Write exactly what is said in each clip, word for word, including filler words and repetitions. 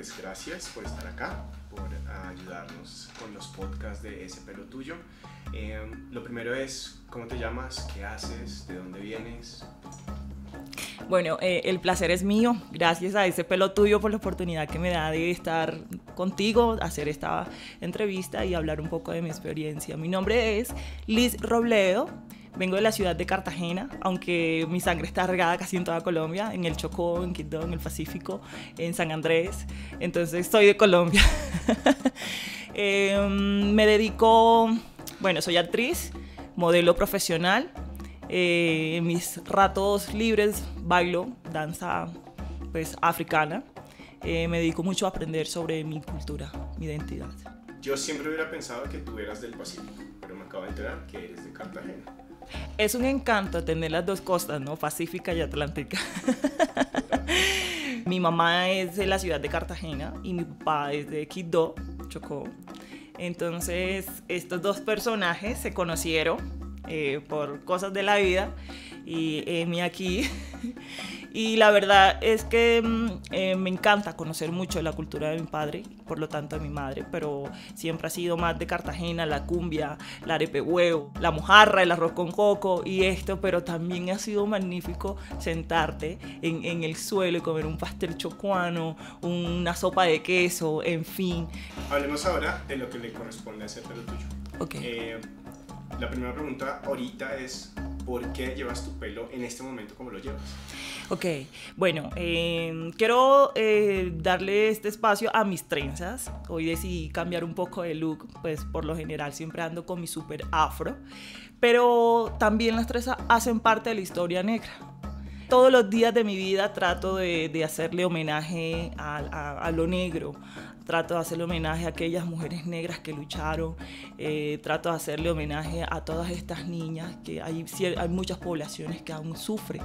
pues gracias por estar acá, por ayudarnos con los podcasts de Ese Pelo Tuyo. Eh, lo primero es, ¿cómo te llamas? ¿Qué haces? ¿De dónde vienes? Bueno, eh, el placer es mío. Gracias a Ese Pelo Tuyo por la oportunidad que me da de estar contigo, hacer esta entrevista y hablar un poco de mi experiencia. Mi nombre es Liz Robledo. Vengo de la ciudad de Cartagena, aunque mi sangre está regada casi en toda Colombia, en el Chocó, en Quindó, en el Pacífico, en San Andrés. Entonces, soy de Colombia. eh, me dedico, bueno, soy actriz, modelo profesional. Eh, en mis ratos libres bailo danza, pues, africana. Eh, me dedico mucho a aprender sobre mi cultura, mi identidad. Yo siempre hubiera pensado que tú eras del Pacífico, pero me acabo de enterar que eres de Cartagena. Es un encanto tener las dos costas, ¿no? Pacífica y Atlántica. Mi mamá es de la ciudad de Cartagena y mi papá es de Quindó, Chocó. Entonces, estos dos personajes se conocieron eh, por cosas de la vida y Emi aquí. Y la verdad es que eh, me encanta conocer mucho la cultura de mi padre, por lo tanto de mi madre, pero siempre ha sido más de Cartagena, la cumbia, la arepehuevo, la mojarra, el arroz con coco y esto, pero también ha sido magnífico sentarte en, en el suelo y comer un pastel chocuano, una sopa de queso, en fin. Hablemos ahora de lo que le corresponde a Ese Pelo Tuyo. Okay. Eh, la primera pregunta ahorita es, ¿por qué llevas tu pelo en este momento como lo llevas? Ok, bueno, eh, quiero eh, darle este espacio a mis trenzas. Hoy decidí cambiar un poco de look, pues por lo general siempre ando con mi súper afro, pero también las trenzas hacen parte de la historia negra. Todos los días de mi vida trato de, de hacerle homenaje a, a, a lo negro. Trato de hacerle homenaje a aquellas mujeres negras que lucharon, eh, trato de hacerle homenaje a todas estas niñas, que hay, hay muchas poblaciones que aún sufren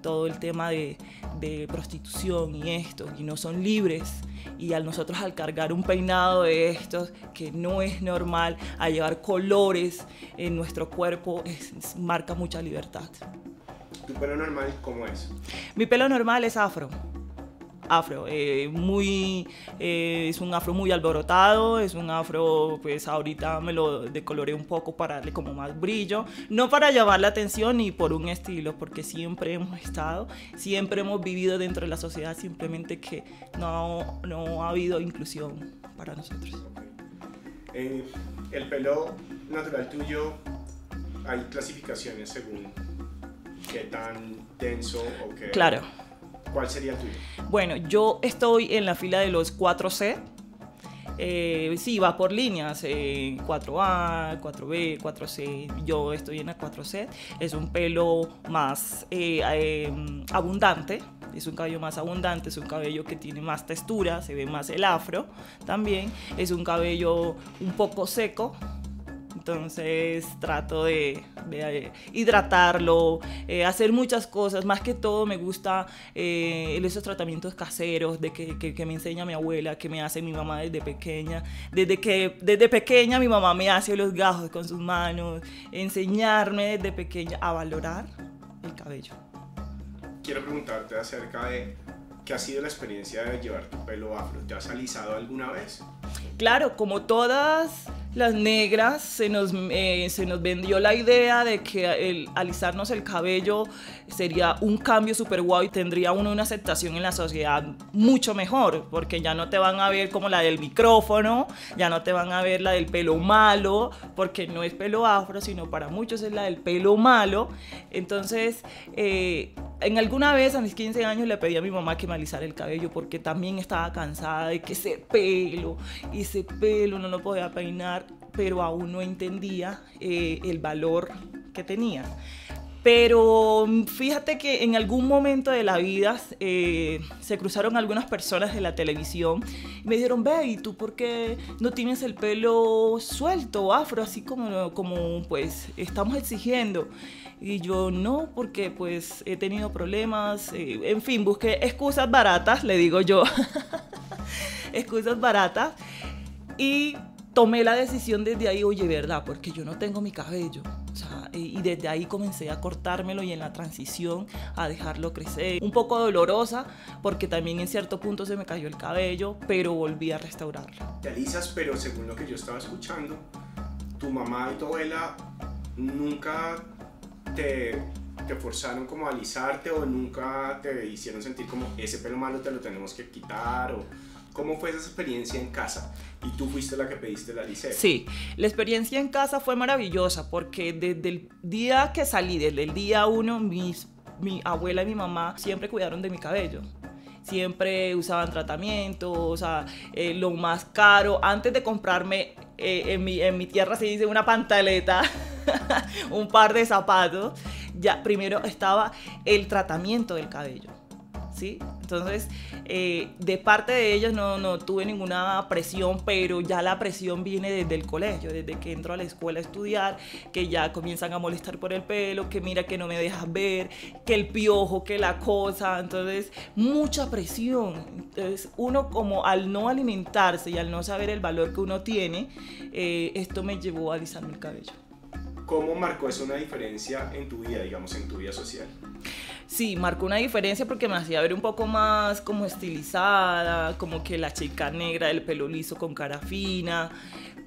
todo el tema de, de prostitución y esto, y no son libres. Y a nosotros al cargar un peinado de estos, que no es normal, a llevar colores en nuestro cuerpo, es, es, marca mucha libertad. ¿Tu pelo normal cómo es? Mi pelo normal es afro. Afro, eh, muy, eh, es un afro muy alborotado, es un afro, pues ahorita me lo decoloré un poco para darle como más brillo, no para llamar la atención ni por un estilo, porque siempre hemos estado, siempre hemos vivido dentro de la sociedad, simplemente que no, no ha habido inclusión para nosotros. Okay. Eh, el pelo natural tuyo, hay clasificaciones según qué tan denso o qué... Claro. ¿Cuál sería el tuyo? Bueno, yo estoy en la fila de los cuatro C. Eh, sí, va por líneas, eh, cuatro A, cuatro B, cuatro C. Yo estoy en la cuatro C. Es un pelo más eh, eh, abundante. Es un cabello más abundante, es un cabello que tiene más textura, se ve más el afro también. Es un cabello un poco seco. Entonces trato de, de hidratarlo, eh, hacer muchas cosas. Más que todo me gusta eh, esos tratamientos caseros de que, que, que me enseña mi abuela, que me hace mi mamá desde pequeña. Desde que desde pequeña mi mamá me hace los gajos con sus manos. Enseñarme desde pequeña a valorar el cabello. Quiero preguntarte acerca de qué ha sido la experiencia de llevar tu pelo afro. ¿Te has alisado alguna vez? Claro, como todas las negras, se nos, eh, se nos vendió la idea de que el alisarnos el cabello sería un cambio súper guau y tendría uno una aceptación en la sociedad mucho mejor, porque ya no te van a ver como la del micrófono, ya no te van a ver la del pelo malo, porque no es pelo afro, sino para muchos es la del pelo malo. Entonces, eh, en alguna vez a mis quince años le pedí a mi mamá que me alisara el cabello, porque también estaba cansada de que ese pelo, ese pelo no lo podía peinar, pero aún no entendía eh, el valor que tenía. Pero fíjate que en algún momento de la vida eh, se cruzaron algunas personas de la televisión y me dijeron, ve, ¿y tú por qué no tienes el pelo suelto, afro, así como, como pues estamos exigiendo? Y yo, no, porque pues he tenido problemas, eh, en fin, busqué excusas baratas, le digo yo, excusas baratas, y tomé la decisión desde ahí, oye, ¿verdad? Porque yo no tengo mi cabello, o sea, y desde ahí comencé a cortármelo y en la transición a dejarlo crecer. Un poco dolorosa porque también en cierto punto se me cayó el cabello, pero volví a restaurarlo. Te alisas, pero según lo que yo estaba escuchando, tu mamá y tu abuela nunca te, te forzaron como a alisarte o nunca te hicieron sentir como ese pelo malo te lo tenemos que quitar o... ¿Cómo fue esa experiencia en casa? Y tú fuiste la que pediste la alisera. Sí, la experiencia en casa fue maravillosa porque desde el día que salí, desde el día uno, mis, mi abuela y mi mamá siempre cuidaron de mi cabello. Siempre usaban tratamientos, o sea, eh, lo más caro. Antes de comprarme, eh, en, mi, en mi tierra se dice una pantaleta, un par de zapatos, ya primero estaba el tratamiento del cabello. ¿Sí? Entonces, eh, de parte de ellos no, no tuve ninguna presión, pero ya la presión viene desde el colegio, desde que entro a la escuela a estudiar, que ya comienzan a molestar por el pelo, que mira que no me dejas ver, que el piojo, que la cosa, entonces mucha presión. Entonces uno como al no alimentarse y al no saber el valor que uno tiene, eh, esto me llevó a alisarme el cabello. ¿Cómo marcó eso una diferencia en tu vida, digamos, en tu vida social? Sí, marcó una diferencia porque me hacía ver un poco más como estilizada, como que la chica negra del pelo liso con cara fina,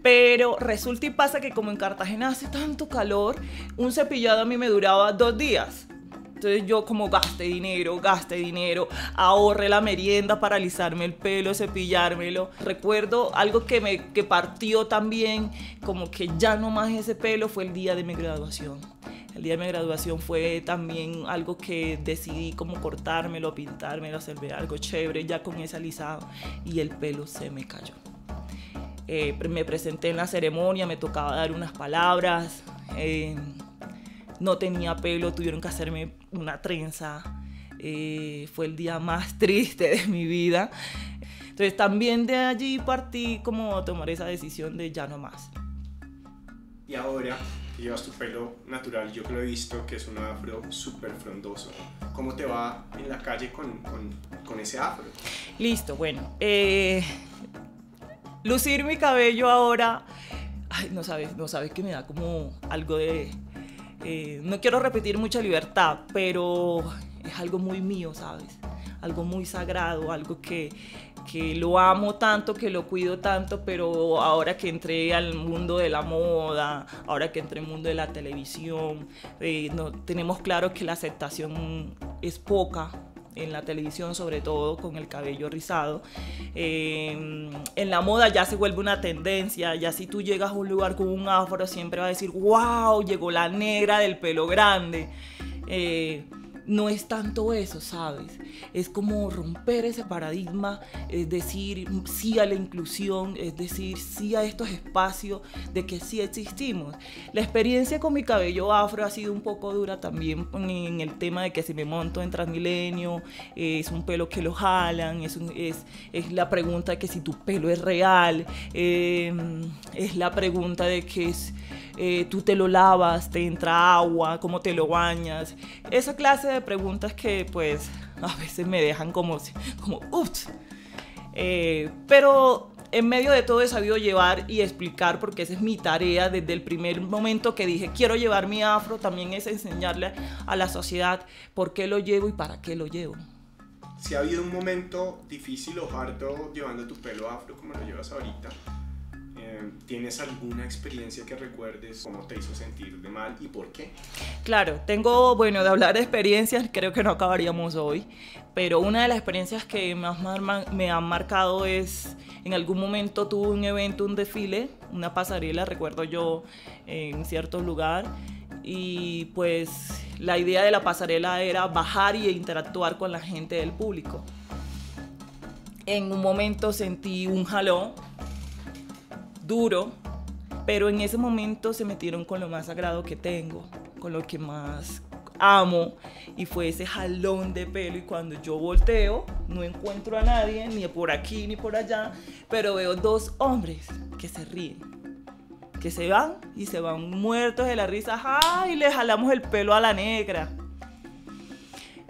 pero resulta y pasa que como en Cartagena hace tanto calor, un cepillado a mí me duraba dos días. Entonces yo como gaste dinero, gaste dinero, ahorré la merienda para alisarme el pelo, cepillármelo. Recuerdo algo que me que partió también, como que ya no más ese pelo, fue el día de mi graduación. El día de mi graduación fue también algo que decidí como cortármelo, pintármelo, hacerme algo chévere ya con ese alisado y el pelo se me cayó. Eh, me presenté en la ceremonia, me tocaba dar unas palabras. Eh, No tenía pelo, tuvieron que hacerme una trenza. Eh, fue el día más triste de mi vida. Entonces también de allí partí como a tomar esa decisión de ya no más. Y ahora que llevas tu pelo natural, yo que lo he visto, que es un afro súper frondoso. ¿Cómo te va en la calle con, con, con ese afro? Listo, bueno. Eh, lucir mi cabello ahora... Ay, no sabes, no sabes que me da como algo de... Eh, no quiero repetir mucha libertad, pero es algo muy mío, ¿sabes? Algo muy sagrado, algo que, que lo amo tanto, que lo cuido tanto, pero ahora que entré al mundo de la moda, ahora que entré al mundo de la televisión, eh, no, tenemos claro que la aceptación es poca en la televisión, sobre todo con el cabello rizado. Eh, en la moda ya se vuelve una tendencia, ya si tú llegas a un lugar con un afro siempre va a decir, wow, llegó la negra del pelo grande. Eh, no es tanto eso, ¿sabes? Es como romper ese paradigma, es decir, sí a la inclusión, es decir, sí a estos espacios de que sí existimos. La experiencia con mi cabello afro ha sido un poco dura también en el tema de que si me monto en Transmilenio, es un pelo que lo jalan, es, un, es, es la pregunta de que si tu pelo es real, eh, es la pregunta de que es, eh, tú te lo lavas, te entra agua, cómo te lo bañas, esa clase de preguntas que pues a veces me dejan como, como ups, eh, pero en medio de todo he sabido llevar y explicar porque esa es mi tarea desde el primer momento que dije quiero llevar mi afro, también es enseñarle a la sociedad por qué lo llevo y para qué lo llevo. Si ha habido un momento difícil o harto llevando tu pelo afro como lo llevas ahorita, ¿tienes alguna experiencia que recuerdes? ¿Cómo te hizo sentir de mal y por qué? Claro, tengo, bueno, de hablar de experiencias, creo que no acabaríamos hoy, pero una de las experiencias que más me han marcado es, en algún momento tuve un evento, un desfile, una pasarela, recuerdo yo, en cierto lugar, y pues la idea de la pasarela era bajar y interactuar con la gente del público. En un momento sentí un jalón, duro, pero en ese momento se metieron con lo más sagrado que tengo, con lo que más amo, y fue ese jalón de pelo, y cuando yo volteo, no encuentro a nadie, ni por aquí ni por allá, pero veo dos hombres que se ríen, que se van, y se van muertos de la risa, ¡ay! Le jalamos el pelo a la negra.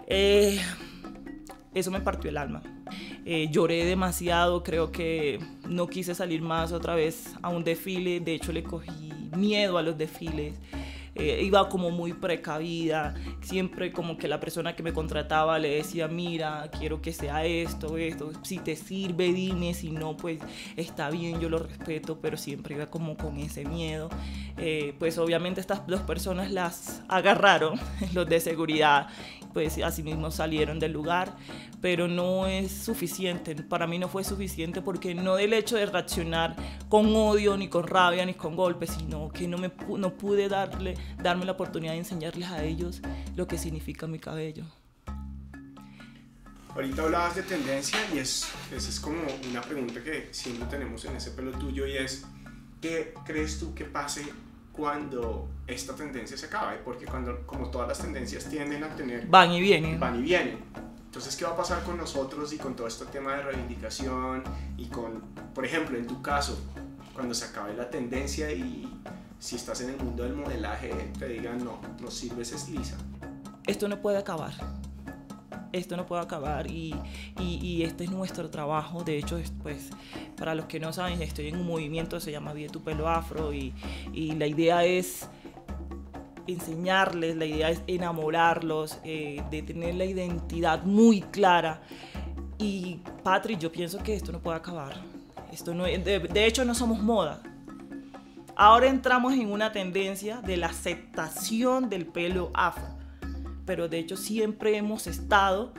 Eh, eso me partió el alma. Eh, lloré demasiado, creo que no quise salir más otra vez a un desfile, de hecho le cogí miedo a los desfiles, eh, iba como muy precavida, siempre como que la persona que me contrataba le decía, mira, quiero que sea esto, esto, si te sirve dime, si no pues está bien, yo lo respeto, pero siempre iba como con ese miedo. Eh, pues obviamente estas dos personas las agarraron, los de seguridad, pues así mismo salieron del lugar, pero no es suficiente, para mí no fue suficiente, porque no del hecho de reaccionar con odio, ni con rabia, ni con golpes, sino que no, me, no pude darle, darme la oportunidad de enseñarles a ellos lo que significa mi cabello. Ahorita hablabas de tendencia y es, esa es como una pregunta que siempre tenemos en Ese Pelo Tuyo, y es, ¿qué crees tú que pase cuando esta tendencia se acabe? Porque cuando, como todas las tendencias tienden a tener... Van y vienen. Van y vienen. Entonces, ¿qué va a pasar con nosotros y con todo este tema de reivindicación? Y con, por ejemplo, en tu caso, cuando se acabe la tendencia y si estás en el mundo del modelaje, te digan, no, no sirves, es lisa. Esto no puede acabar. Esto no puede acabar y, y, y este es nuestro trabajo. De hecho, pues, para los que no saben, estoy en un movimiento que se llama Vive tu Pelo Afro y, y la idea es enseñarles, la idea es enamorarlos, eh, de tener la identidad muy clara. Y, Patrick, yo pienso que esto no puede acabar. Esto no, de, de hecho, no somos moda. Ahora entramos en una tendencia de la aceptación del pelo afro. Pero de hecho siempre hemos estado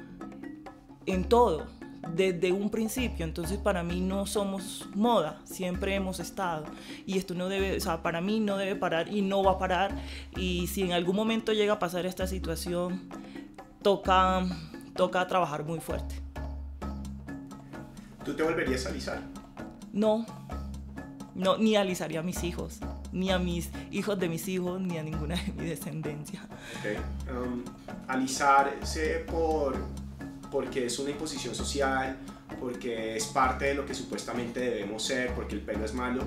en todo, desde un principio. Entonces para mí no somos moda, siempre hemos estado. Y esto no debe, o sea, para mí no debe parar y no va a parar. Y si en algún momento llega a pasar esta situación, toca, toca trabajar muy fuerte. ¿Tú te volverías a alisar? No, no, ni alisaría a mis hijos, ni a mis hijos de mis hijos, ni a ninguna de mi descendencia. Okay. Um, alisarse por, porque es una imposición social, porque es parte de lo que supuestamente debemos ser, porque el pelo es malo,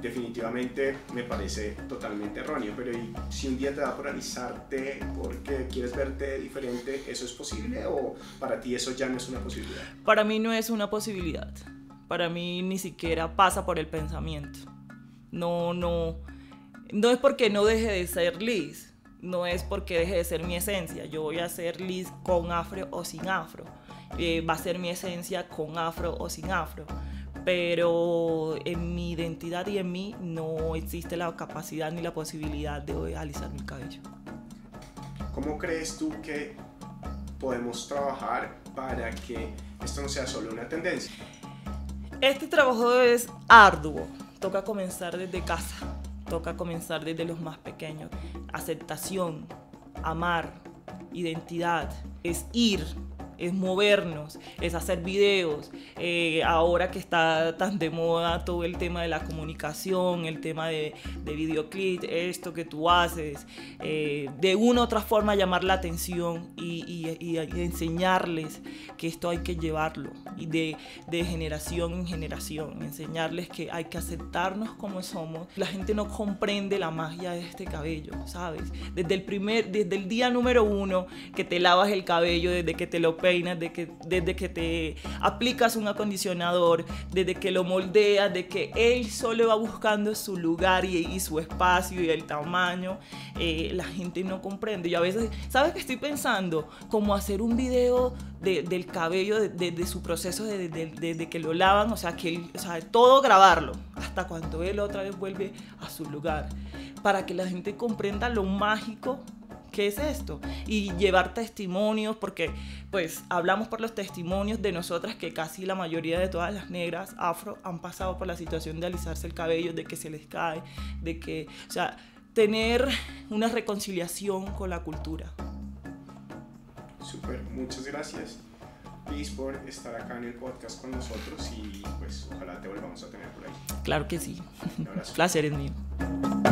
definitivamente me parece totalmente erróneo. Pero ¿y si un día te da por alisarte porque quieres verte diferente, eso es posible o para ti eso ya no es una posibilidad? Para mí no es una posibilidad, para mí ni siquiera pasa por el pensamiento. No, no, no es porque no deje de ser Liz, no es porque deje de ser mi esencia. Yo voy a ser Liz con afro o sin afro, eh, va a ser mi esencia con afro o sin afro, pero en mi identidad y en mí no existe la capacidad ni la posibilidad de alisar mi cabello. ¿Cómo crees tú que podemos trabajar para que esto no sea solo una tendencia? Este trabajo es arduo. Toca comenzar desde casa, toca comenzar desde los más pequeños. Aceptación, amar, identidad, es ir, es movernos, es hacer videos. Eh, ahora que está tan de moda todo el tema de la comunicación, el tema de, de videoclip, esto que tú haces, eh, de una u otra forma llamar la atención y, y, y enseñarles que esto hay que llevarlo y de, de generación en generación, enseñarles que hay que aceptarnos como somos. La gente no comprende la magia de este cabello, ¿sabes? Desde el, primer, desde el día número uno que te lavas el cabello, desde que te lo De que, desde que te aplicas un acondicionador, desde que lo moldeas, de que él solo va buscando su lugar y, y su espacio y el tamaño, eh, la gente no comprende. Y a veces, ¿sabes qué estoy pensando? Como hacer un video de, del cabello, de, de, de su proceso, desde de, de, de que lo lavan, o sea, que él, o sea, todo grabarlo, hasta cuando él otra vez vuelve a su lugar, para que la gente comprenda lo mágico. ¿Qué es esto? Y llevar testimonios, porque pues hablamos por los testimonios de nosotras, que casi la mayoría de todas las negras afro han pasado por la situación de alisarse el cabello, de que se les cae, de que, o sea, tener una reconciliación con la cultura. Súper, muchas gracias, Liz, por estar acá en el podcast con nosotros y pues ojalá te volvamos a tener por ahí. Claro que sí. Un abrazo. Placer es mío.